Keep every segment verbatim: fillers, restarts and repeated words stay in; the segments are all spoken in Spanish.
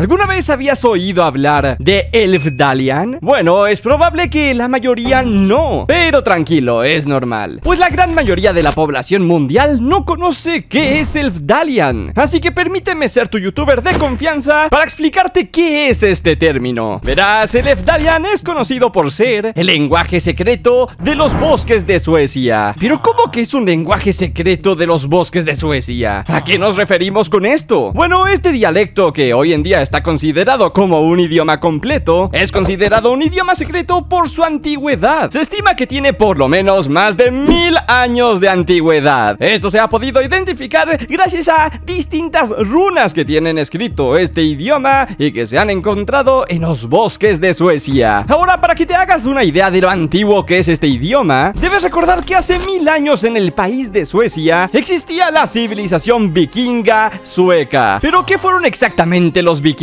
¿Alguna vez habías oído hablar de Elfdalian? Bueno, es probable que la mayoría no, pero tranquilo, es normal, pues la gran mayoría de la población mundial no conoce qué es Elfdalian. Así que permíteme ser tu youtuber de confianza para explicarte qué es este término. Verás, el Elfdalian es conocido por ser el lenguaje secreto de los bosques de Suecia. Pero ¿cómo que es un lenguaje secreto de los bosques de Suecia? ¿A qué nos referimos con esto? Bueno, este dialecto que hoy en día está considerado como un idioma completo, es considerado un idioma secreto por su antigüedad. Se estima que tiene por lo menos más de mil años de antigüedad. Esto se ha podido identificar gracias a distintas runas que tienen escrito este idioma y que se han encontrado en los bosques de Suecia. Ahora, para que te hagas una idea de lo antiguo que es este idioma, debes recordar que hace mil años en el país de Suecia existía la civilización vikinga sueca. ¿Pero qué fueron exactamente los vikingos?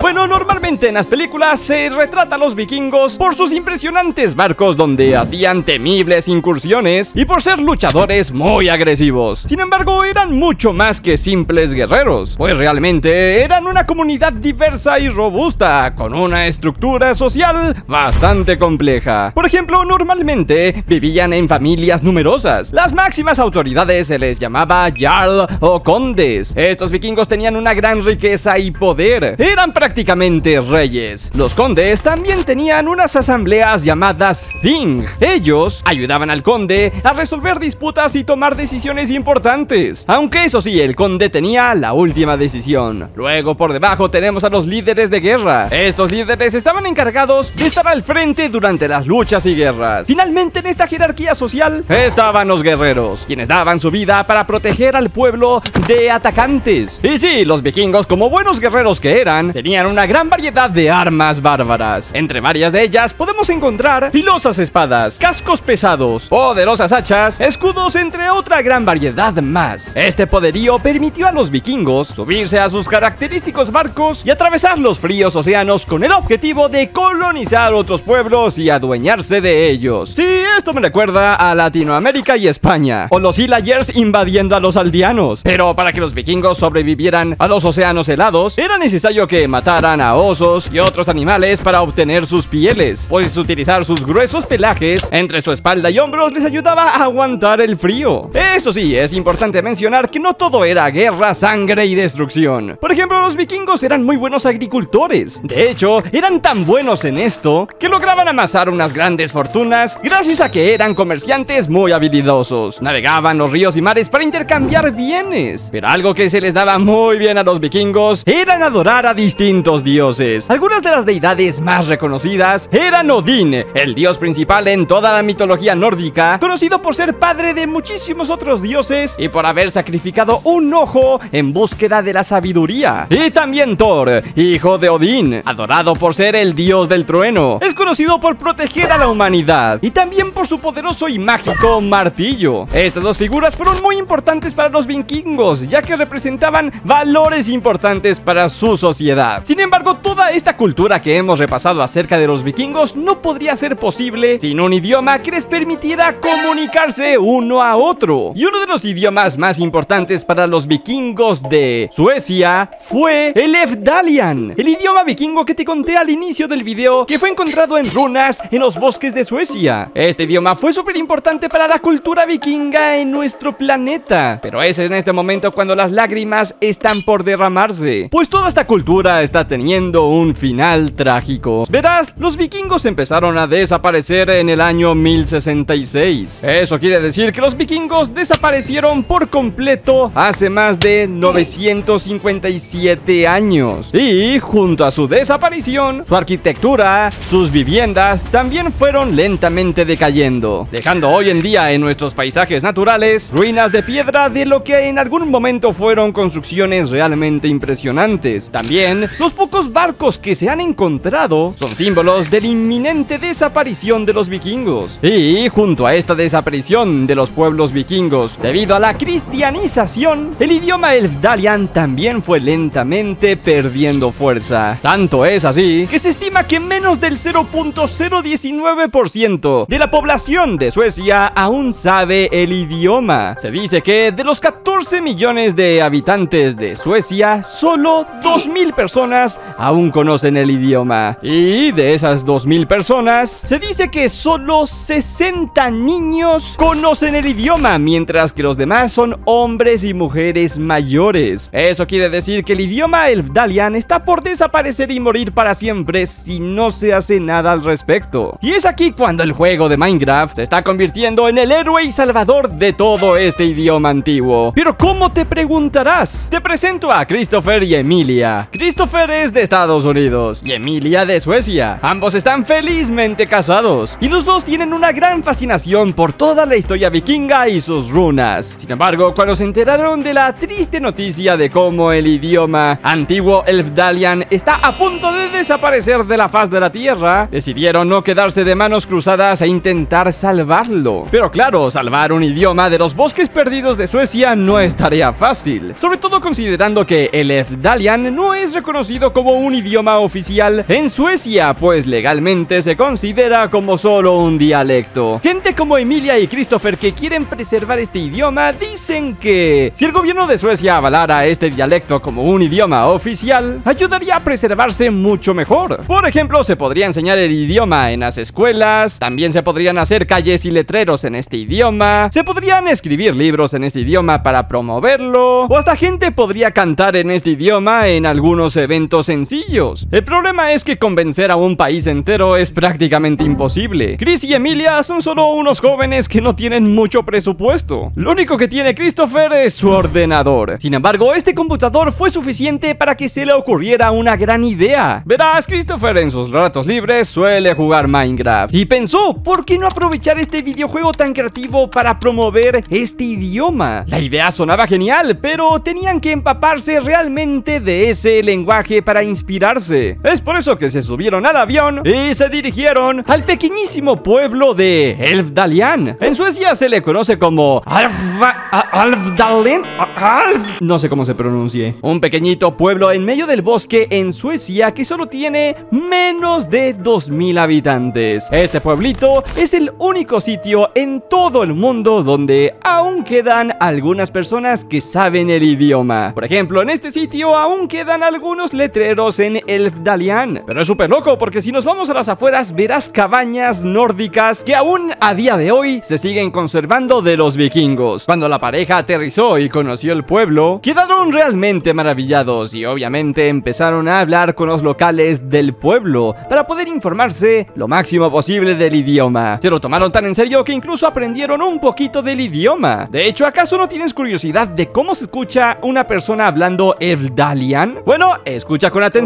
Bueno, normalmente en las películas se retrata a los vikingos por sus impresionantes barcos donde hacían temibles incursiones y por ser luchadores muy agresivos. Sin embargo, eran mucho más que simples guerreros, pues realmente eran una comunidad diversa y robusta, con una estructura social bastante compleja. Por ejemplo, normalmente vivían en familias numerosas. Las máximas autoridades se les llamaba jarl o condes. Estos vikingos tenían una gran riqueza y poder. Eran prácticamente reyes. Los condes también tenían unas asambleas llamadas Thing. Ellos ayudaban al conde a resolver disputas y tomar decisiones importantes, aunque eso sí, el conde tenía la última decisión. Luego por debajo tenemos a los líderes de guerra. Estos líderes estaban encargados de estar al frente durante las luchas y guerras. Finalmente, en esta jerarquía social estaban los guerreros, quienes daban su vida para proteger al pueblo de atacantes. Y sí, los vikingos, como buenos guerreros que eran, tenían una gran variedad de armas bárbaras. Entre varias de ellas podemos encontrar filosas espadas, cascos pesados, poderosas hachas, escudos, entre otra gran variedad más. Este poderío permitió a los vikingos subirse a sus característicos barcos y atravesar los fríos océanos con el objetivo de colonizar otros pueblos y adueñarse de ellos. Sí, esto me recuerda a Latinoamérica y España, o los Hilayers invadiendo a los aldeanos. Pero para que los vikingos sobrevivieran a los océanos helados, era necesario que mataran a osos y otros animales para obtener sus pieles, pues utilizar sus gruesos pelajes entre su espalda y hombros les ayudaba a aguantar el frío. Eso sí, es importante mencionar que no todo era guerra, sangre y destrucción. Por ejemplo, los vikingos eran muy buenos agricultores. De hecho, eran tan buenos en esto que lograban amasar unas grandes fortunas gracias a que eran comerciantes muy habilidosos. Navegaban los ríos y mares para intercambiar bienes. Pero algo que se les daba muy bien a los vikingos eran adorar a distintos dioses. Algunas de las deidades más reconocidas eran Odín, el dios principal en toda la mitología nórdica, conocido por ser padre de muchísimos otros dioses y por haber sacrificado un ojo en búsqueda de la sabiduría. Y también Thor, hijo de Odín, adorado por ser el dios del trueno. Es conocido por proteger a la humanidad y también por su poderoso y mágico martillo. Estas dos figuras fueron muy importantes para los vikingos, ya que representaban valores importantes para sus sociedades. Sin embargo, toda esta cultura que hemos repasado acerca de los vikingos no podría ser posible sin un idioma que les permitiera comunicarse uno a otro. Y uno de los idiomas más importantes para los vikingos de Suecia fue el Elfdalian, el idioma vikingo que te conté al inicio del video, que fue encontrado en runas en los bosques de Suecia. Este idioma fue súper importante para la cultura vikinga en nuestro planeta, pero es en este momento cuando las lágrimas están por derramarse, pues toda esta cultura está teniendo un final trágico. Verás, los vikingos empezaron a desaparecer en el año mil sesenta y seis. Eso quiere decir que los vikingos desaparecieron por completo hace más de novecientos cincuenta y siete años. Y junto a su desaparición, su arquitectura, sus viviendas también fueron lentamente decayendo, dejando hoy en día en nuestros paisajes naturales ruinas de piedra de lo que en algún momento fueron construcciones realmente impresionantes. También También, los pocos barcos que se han encontrado son símbolos de la inminente desaparición de los vikingos. Y junto a esta desaparición de los pueblos vikingos debido a la cristianización, el idioma Elfdalian también fue lentamente perdiendo fuerza. Tanto es así que se estima que menos del cero punto cero diecinueve por ciento de la población de Suecia aún sabe el idioma. Se dice que de los catorce millones de habitantes de Suecia, solo dos dos mil personas aún conocen el idioma. Y de esas dos mil personas, se dice que solo sesenta niños conocen el idioma, mientras que los demás son hombres y mujeres mayores. Eso quiere decir que el idioma Elfdalian está por desaparecer y morir para siempre si no se hace nada al respecto. Y es aquí cuando el juego de Minecraft se está convirtiendo en el héroe y salvador de todo este idioma antiguo. Pero ¿cómo te preguntarás? Te presento a Christopher y Emilia. Christopher es de Estados Unidos y Emilia de Suecia. Ambos están felizmente casados y los dos tienen una gran fascinación por toda la historia vikinga y sus runas. Sin embargo, cuando se enteraron de la triste noticia de cómo el idioma antiguo Elfdalian está a punto de desaparecer de la faz de la tierra, decidieron no quedarse de manos cruzadas e intentar salvarlo. Pero claro, salvar un idioma de los bosques perdidos de Suecia no es tarea fácil, sobre todo considerando que el Elfdalian no es reconocido como un idioma oficial en Suecia, pues legalmente se considera como solo un dialecto. Gente como Emilia y Christopher, que quieren preservar este idioma, dicen que si el gobierno de Suecia avalara este dialecto como un idioma oficial, ayudaría a preservarse mucho mejor. Por ejemplo, se podría enseñar el idioma en las escuelas, también se podrían hacer calles y letreros en este idioma, se podrían escribir libros en este idioma para promoverlo, o hasta gente podría cantar en este idioma en algunos eventos sencillos. El problema es que convencer a un país entero es prácticamente imposible. Chris y Emilia son solo unos jóvenes que no tienen mucho presupuesto. Lo único que tiene Christopher es su ordenador. Sin embargo, este computador fue suficiente para que se le ocurriera una gran idea. Verás, Christopher en sus ratos libres suele jugar Minecraft y pensó, ¿por qué no aprovechar este videojuego tan creativo para promover este idioma? La idea sonaba genial, pero tenían que empaparse realmente de ese lenguaje para inspirarse. Es por eso que se subieron al avión y se dirigieron al pequeñísimo pueblo de Elfdalian. En Suecia se le conoce como Elfdalian, Alf, no sé cómo se pronuncie. Un pequeñito pueblo en medio del bosque en Suecia que solo tiene menos de dos mil habitantes. Este pueblito es el único sitio en todo el mundo donde aún quedan algunas personas que saben el idioma. Por ejemplo, en este sitio aún quedan algunos letreros en Elfdalian. Pero es súper loco, porque si nos vamos a las afueras verás cabañas nórdicas que aún a día de hoy se siguen conservando de los vikingos. Cuando la pareja aterrizó y conoció el pueblo, quedaron realmente maravillados y obviamente empezaron a hablar con los locales del pueblo para poder informarse lo máximo posible del idioma. Se lo tomaron tan en serio que incluso aprendieron un poquito del idioma. De hecho, ¿acaso no tienes curiosidad de cómo se escucha una persona hablando Elfdalian? Bueno, escucha con atención.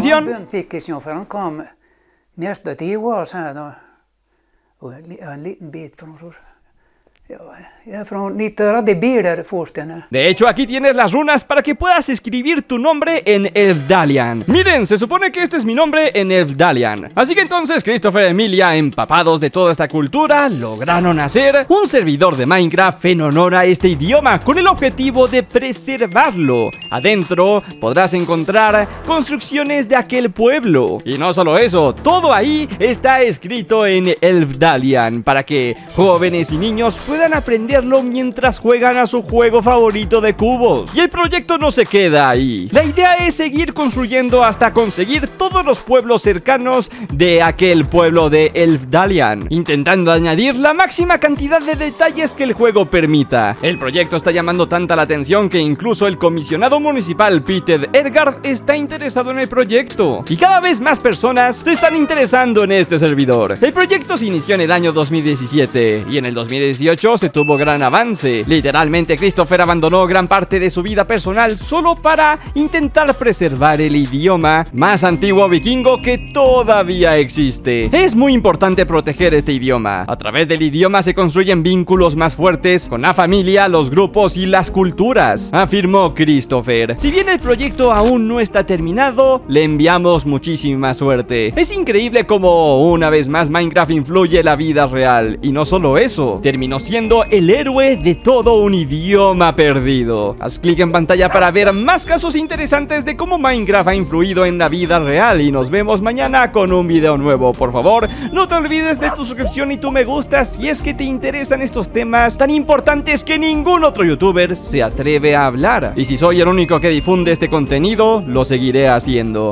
De hecho, aquí tienes las runas para que puedas escribir tu nombre en Elfdalian. Miren, se supone que este es mi nombre en Elfdalian. Así que entonces Christopher y Emilia, empapados de toda esta cultura, lograron hacer un servidor de Minecraft en honor a este idioma, con el objetivo de preservarlo. Adentro podrás encontrar construcciones de aquel pueblo. Y no solo eso, todo ahí está escrito en Elfdalian para que jóvenes y niños puedan puedan aprenderlo mientras juegan a su juego favorito de cubos. Y el proyecto no se queda ahí. La idea es seguir construyendo hasta conseguir todos los pueblos cercanos de aquel pueblo de Elfdalian, intentando añadir la máxima cantidad de detalles que el juego permita. El proyecto está llamando tanta la atención que incluso el comisionado municipal Peter Edgar está interesado en el proyecto. Y cada vez más personas se están interesando en este servidor. El proyecto se inició en el año dos mil diecisiete y en el dos mil dieciocho se tuvo gran avance. Literalmente Christopher abandonó gran parte de su vida personal solo para intentar preservar el idioma más antiguo vikingo que todavía existe. Es muy importante proteger este idioma. A través del idioma se construyen vínculos más fuertes con la familia, los grupos y las culturas, afirmó Christopher. Si bien el proyecto aún no está terminado, le enviamos muchísima suerte. Es increíble cómo una vez más Minecraft influye la vida real. Y no solo eso, terminó siendo siendo el héroe de todo un idioma perdido. Haz clic en pantalla para ver más casos interesantes de cómo Minecraft ha influido en la vida real. Y nos vemos mañana con un video nuevo. Por favor, no te olvides de tu suscripción y tu me gusta si es que te interesan estos temas tan importantes que ningún otro youtuber se atreve a hablar. Y si soy el único que difunde este contenido, lo seguiré haciendo.